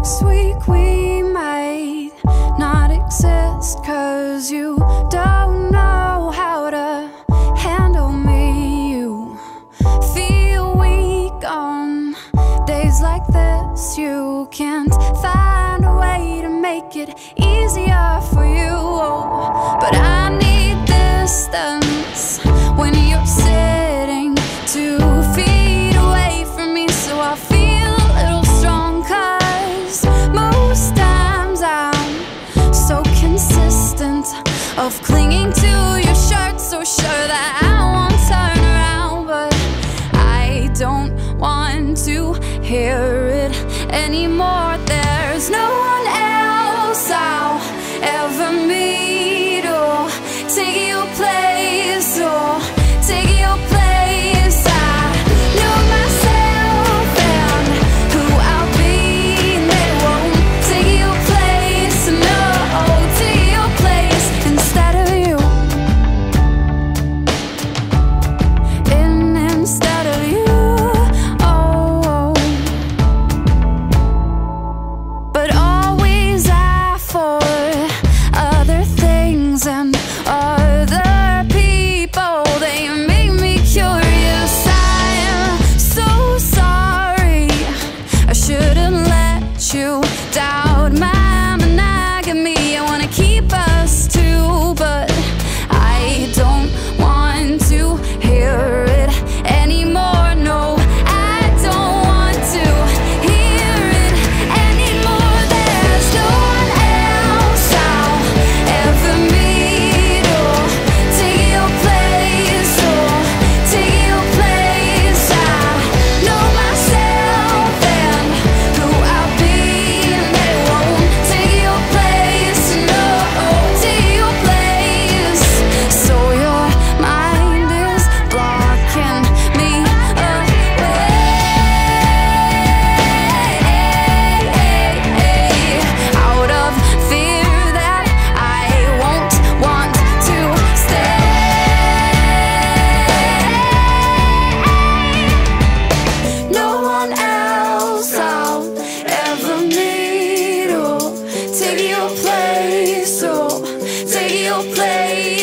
next week we might not exist, 'cause you don't know how to handle me. You feel weak on days like this. You can't find a way to make it easier for you. Oh, but I need distance when you're sitting 2 feet away from me, so I feel a little strong, 'cause most times I'm so consistent of clinging to your shirt, so sure that I won't turn around. But I don't want to hear it anymore. There's no one else I'll ever meet or take your place or place.